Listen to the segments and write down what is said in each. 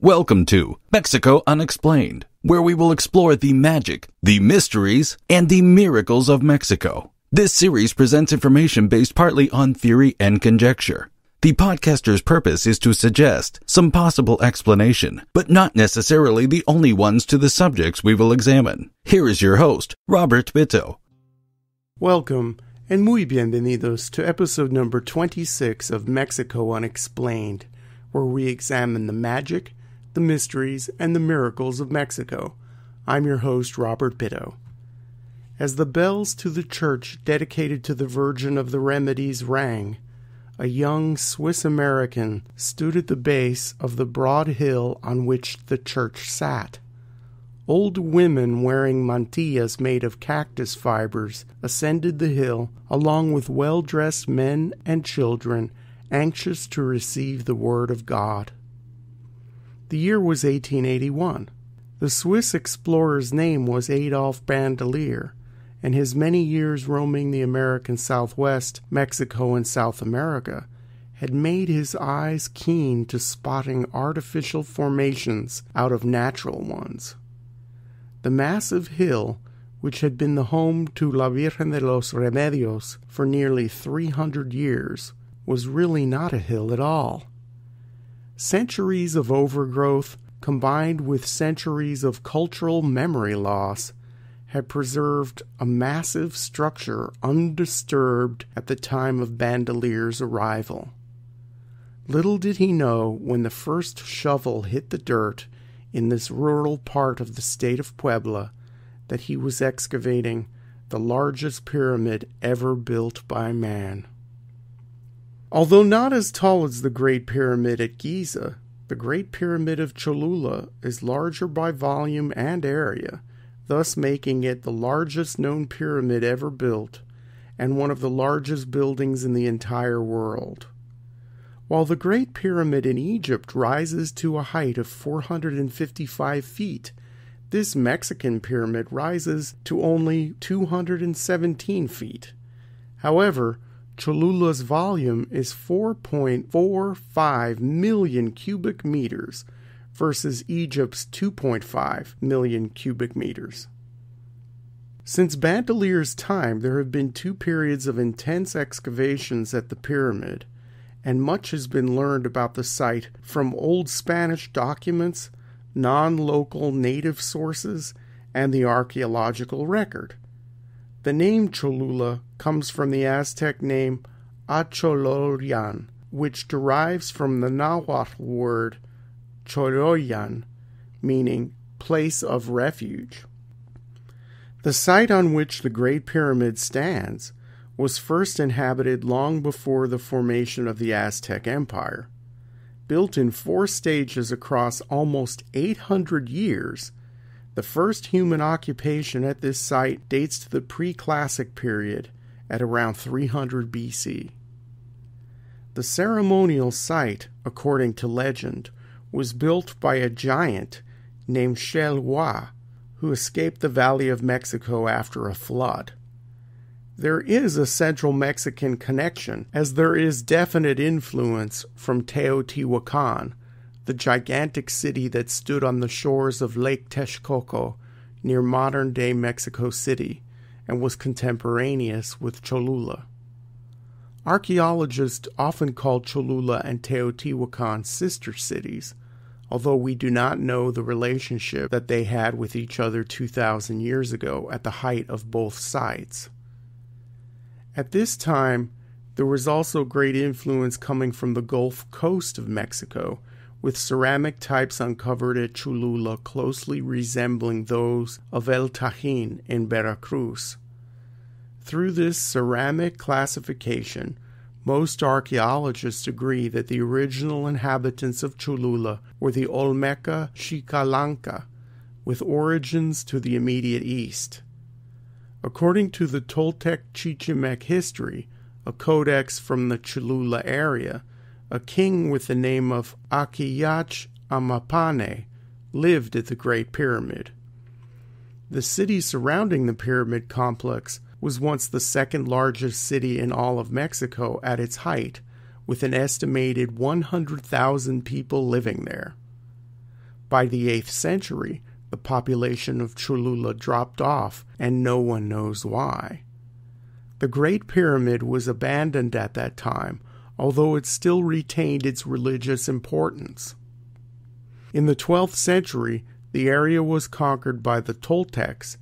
Welcome to Mexico Unexplained, where we will explore the magic, the mysteries, and the miracles of Mexico. This series presents information based partly on theory and conjecture. The podcaster's purpose is to suggest some possible explanation, but not necessarily the only ones to the subjects we will examine. Here is your host, Robert Bitto. Welcome, and muy bienvenidos to episode number 26 of Mexico Unexplained, where we examine the magic, the mysteries, and the miracles of Mexico. I'm your host, Robert Bitto. As the bells to the church dedicated to the Virgin of the Remedies rang, a young Swiss American stood at the base of the broad hill on which the church sat. Old women wearing mantillas made of cactus fibers ascended the hill, along with well-dressed men and children, anxious to receive the Word of God. The year was 1881. The Swiss explorer's name was Adolf Bandelier, and his many years roaming the American Southwest, Mexico, and South America had made his eyes keen to spotting artificial formations out of natural ones. The massive hill, which had been the home to La Virgen de los Remedios for nearly 300 years, was really not a hill at all. Centuries of overgrowth, combined with centuries of cultural memory loss, had preserved a massive structure undisturbed at the time of Bandelier's arrival. Little did he know, when the first shovel hit the dirt in this rural part of the state of Puebla, that he was excavating the largest pyramid ever built by man. Although not as tall as the Great Pyramid at Giza, the Great Pyramid of Cholula is larger by volume and area, thus making it the largest known pyramid ever built and one of the largest buildings in the entire world. While the Great Pyramid in Egypt rises to a height of 455 feet, this Mexican pyramid rises to only 217 feet. However, Cholula's volume is 4.45 million cubic meters versus Egypt's 2.5 million cubic meters. Since Bandelier's time, there have been two periods of intense excavations at the pyramid, and much has been learned about the site from old Spanish documents, non-local native sources, and the archaeological record. The name Cholula comes from the Aztec name Achololyan, which derives from the Nahuatl word Choloyan, meaning place of refuge. The site on which the Great Pyramid stands was first inhabited long before the formation of the Aztec Empire. Built in four stages across almost 800 years, the first human occupation at this site dates to the pre-classic period at around 300 BC. The ceremonial site, according to legend, was built by a giant named Chelhua, who escaped the Valley of Mexico after a flood. There is a central Mexican connection, as there is definite influence from Teotihuacan, the gigantic city that stood on the shores of Lake Texcoco near modern-day Mexico City and was contemporaneous with Cholula. Archaeologists often call Cholula and Teotihuacan sister cities, although we do not know the relationship that they had with each other 2,000 years ago at the height of both sites. At this time, there was also great influence coming from the Gulf Coast of Mexico, with ceramic types uncovered at Cholula closely resembling those of El Tajín in Veracruz. Through this ceramic classification, most archaeologists agree that the original inhabitants of Cholula were the Olmeca Xicalanca, with origins to the immediate east. According to the Toltec Chichimec history, a codex from the Cholula area, a king with the name of Akiyach Amapane lived at the Great Pyramid. The city surrounding the pyramid complex was once the second largest city in all of Mexico at its height, with an estimated 100,000 people living there. By the 8th century, the population of Cholula dropped off, and no one knows why. The Great Pyramid was abandoned at that time, although it still retained its religious importance. In the 12th century, the area was conquered by the Toltecs,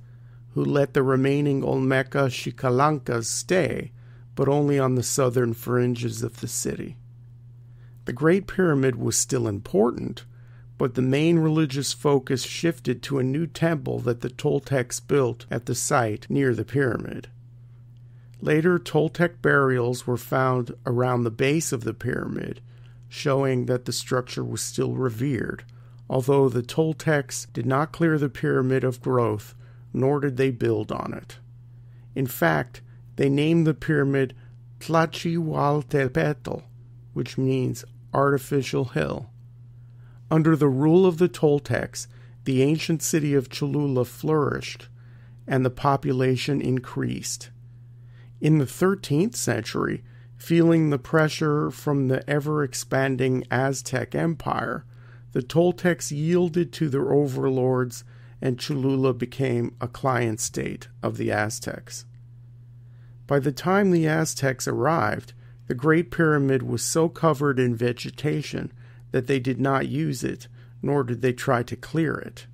who let the remaining Olmeca Xicalancas stay, but only on the southern fringes of the city. The Great Pyramid was still important, but the main religious focus shifted to a new temple that the Toltecs built at the site near the pyramid. Later Toltec burials were found around the base of the pyramid, showing that the structure was still revered, although the Toltecs did not clear the pyramid of growth, nor did they build on it. In fact, they named the pyramid Tlachihualtepetl, which means artificial hill. Under the rule of the Toltecs, the ancient city of Cholula flourished, and the population increased. In the 13th century, feeling the pressure from the ever-expanding Aztec Empire, the Toltecs yielded to their overlords, and Cholula became a client state of the Aztecs. By the time the Aztecs arrived, the Great Pyramid was so covered in vegetation that they did not use it, nor did they try to clear it.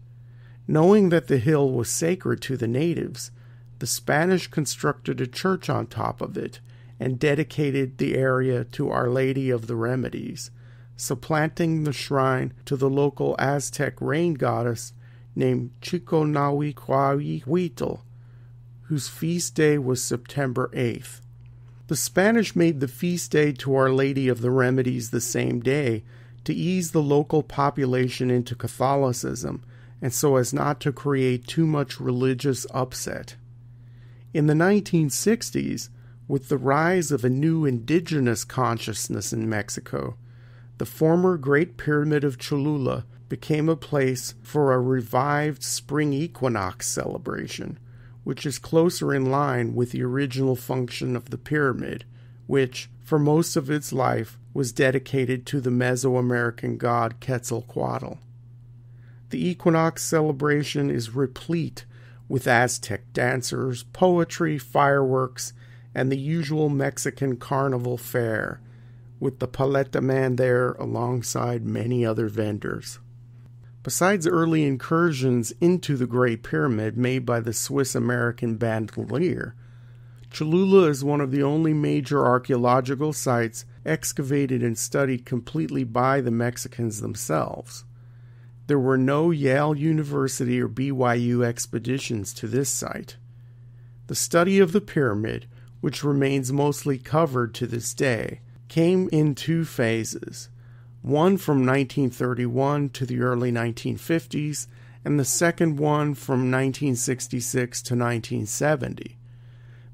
Knowing that the hill was sacred to the natives, the Spanish constructed a church on top of it and dedicated the area to Our Lady of the Remedies, supplanting the shrine to the local Aztec rain goddess named Chiconahui Cuahuitl, whose feast day was September 8th. The Spanish made the feast day to Our Lady of the Remedies the same day to ease the local population into Catholicism and so as not to create too much religious upset. In the 1960s, with the rise of a new indigenous consciousness in Mexico, the former Great Pyramid of Cholula became a place for a revived spring equinox celebration, which is closer in line with the original function of the pyramid, which, for most of its life, was dedicated to the Mesoamerican god Quetzalcoatl. The equinox celebration is replete with Aztec dancers, poetry, fireworks, and the usual Mexican carnival fair, with the paleta man there alongside many other vendors. Besides early incursions into the Great Pyramid made by the Swiss-American Bandelier, Cholula is one of the only major archaeological sites excavated and studied completely by the Mexicans themselves. There were no Yale University or BYU expeditions to this site. The study of the pyramid, which remains mostly covered to this day, came in two phases, one from 1931 to the early 1950s, and the second one from 1966 to 1970.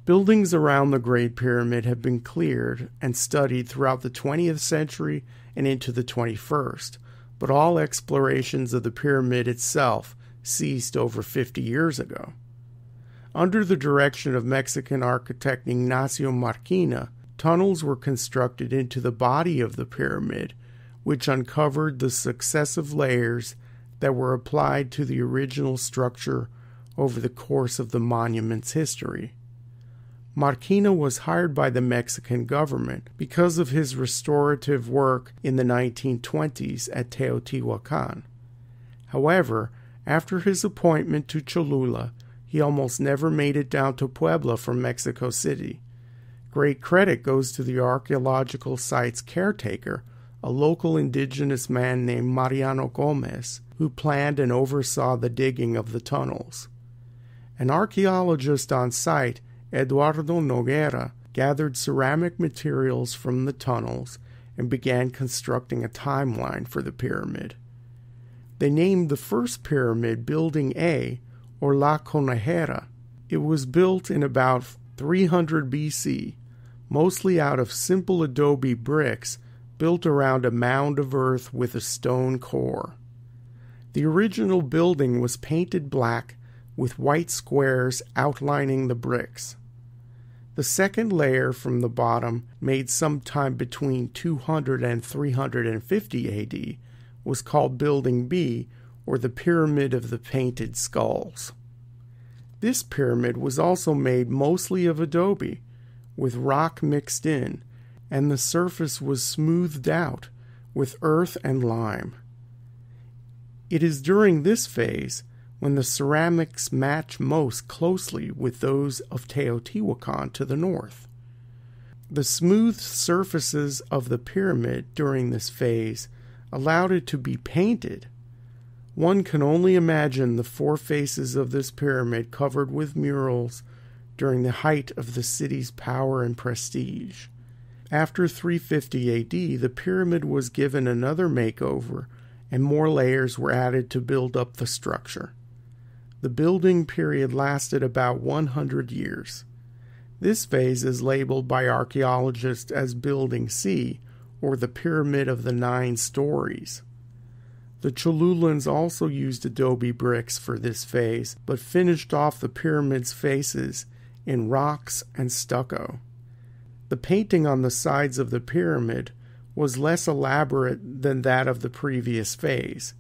Buildings around the Great Pyramid have been cleared and studied throughout the 20th century and into the 21st, but all explorations of the pyramid itself ceased over 50 years ago. Under the direction of Mexican architect Ignacio Marquina, tunnels were constructed into the body of the pyramid, which uncovered the successive layers that were applied to the original structure over the course of the monument's history. Marquina was hired by the Mexican government because of his restorative work in the 1920s at Teotihuacan. However, after his appointment to Cholula, he almost never made it down to Puebla from Mexico City. Great credit goes to the archaeological site's caretaker, a local indigenous man named Mariano Gomez, who planned and oversaw the digging of the tunnels. An archaeologist on site, Eduardo Noguera, gathered ceramic materials from the tunnels and began constructing a timeline for the pyramid. They named the first pyramid Building A, or La Conejera. It was built in about 300 BC, mostly out of simple adobe bricks built around a mound of earth with a stone core. The original building was painted black with white squares outlining the bricks. The second layer from the bottom, made sometime between 200 and 350 AD, was called Building B, or the Pyramid of the Painted Skulls. This pyramid was also made mostly of adobe, with rock mixed in, and the surface was smoothed out with earth and lime. It is during this phase when the ceramics match most closely with those of Teotihuacan to the north. The smooth surfaces of the pyramid during this phase allowed it to be painted. One can only imagine the four faces of this pyramid covered with murals during the height of the city's power and prestige. After 350 AD, the pyramid was given another makeover, and more layers were added to build up the structure. The building period lasted about 100 years. This phase is labeled by archaeologists as Building C, or the Pyramid of the Nine Stories. The Cholulans also used adobe bricks for this phase, but finished off the pyramid's faces in rocks and stucco. The painting on the sides of the pyramid was less elaborate than that of the previous phase.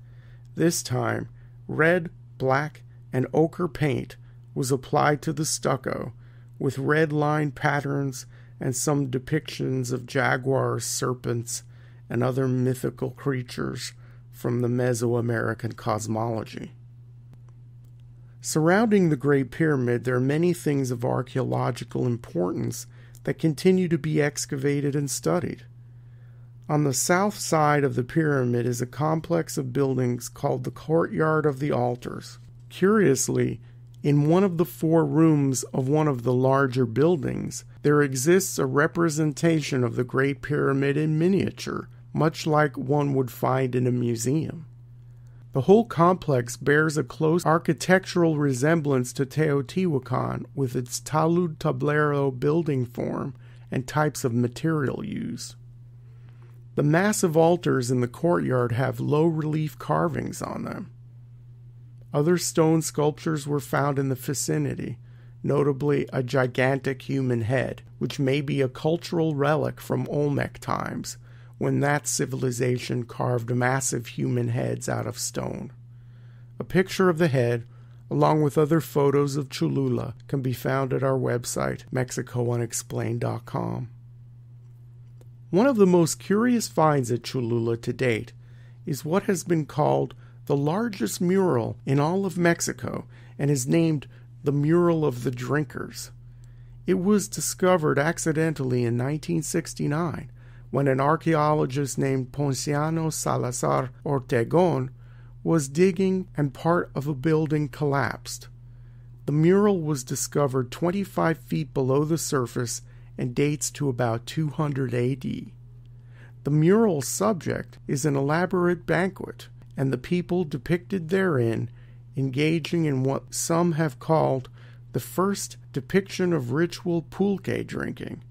This time, red, black, and ochre paint was applied to the stucco, with red-lined patterns and some depictions of jaguars, serpents, and other mythical creatures from the Mesoamerican cosmology. Surrounding the Great Pyramid, there are many things of archaeological importance that continue to be excavated and studied. On the south side of the pyramid is a complex of buildings called the Courtyard of the Altars. Curiously, in one of the four rooms of one of the larger buildings, there exists a representation of the Great Pyramid in miniature, much like one would find in a museum. The whole complex bears a close architectural resemblance to Teotihuacan with its talud tablero building form and types of material used. The massive altars in the courtyard have low relief carvings on them. Other stone sculptures were found in the vicinity, notably a gigantic human head, which may be a cultural relic from Olmec times, when that civilization carved massive human heads out of stone. A picture of the head, along with other photos of Cholula, can be found at our website, MexicoUnexplained.com. One of the most curious finds at Cholula to date is what has been called the largest mural in all of Mexico, and is named the Mural of the Drinkers. It was discovered accidentally in 1969 when an archaeologist named Ponciano Salazar Ortegon was digging and part of a building collapsed. The mural was discovered 25 feet below the surface and dates to about 200 AD. The mural's subject is an elaborate banquet, and the people depicted therein engaging in what some have called the first depiction of ritual pulque drinking.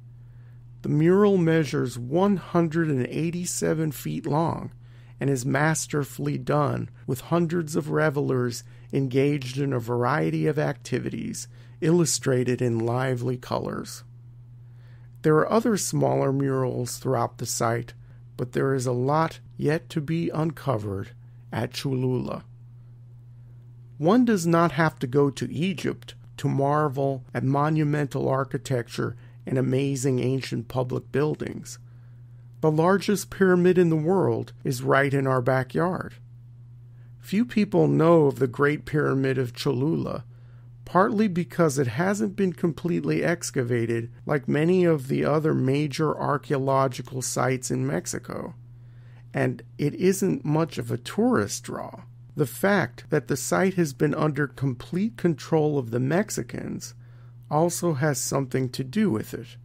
The mural measures 187 feet long and is masterfully done, with hundreds of revelers engaged in a variety of activities, illustrated in lively colors. There are other smaller murals throughout the site, but there is a lot yet to be uncovered at Cholula. One does not have to go to Egypt to marvel at monumental architecture and amazing ancient public buildings. The largest pyramid in the world is right in our backyard. Few people know of the Great Pyramid of Cholula, partly because it hasn't been completely excavated like many of the other major archaeological sites in Mexico, and it isn't much of a tourist draw. The fact that the site has been under complete control of the Mexicans also has something to do with it.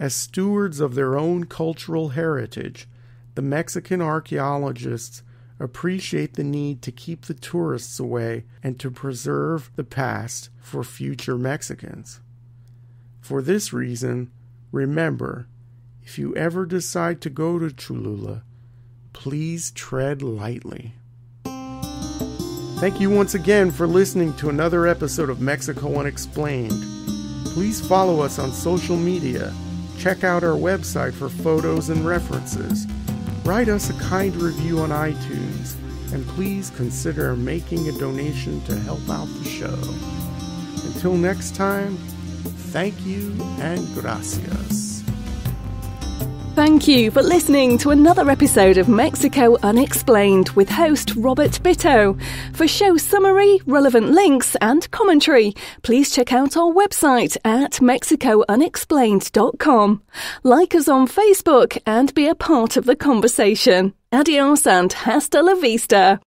As stewards of their own cultural heritage, the Mexican archaeologists appreciate the need to keep the tourists away and to preserve the past for future Mexicans. For this reason, remember, if you ever decide to go to Cholula, please tread lightly. Thank you once again for listening to another episode of Mexico Unexplained. Please follow us on social media, check out our website for photos and references, write us a kind review on iTunes, and please consider making a donation to help out the show. Until next time, thank you and gracias. Thank you for listening to another episode of Mexico Unexplained with host Robert Bitto. For show summary, relevant links and commentary, please check out our website at mexicounexplained.com. Like us on Facebook and be a part of the conversation. Adios and hasta la vista.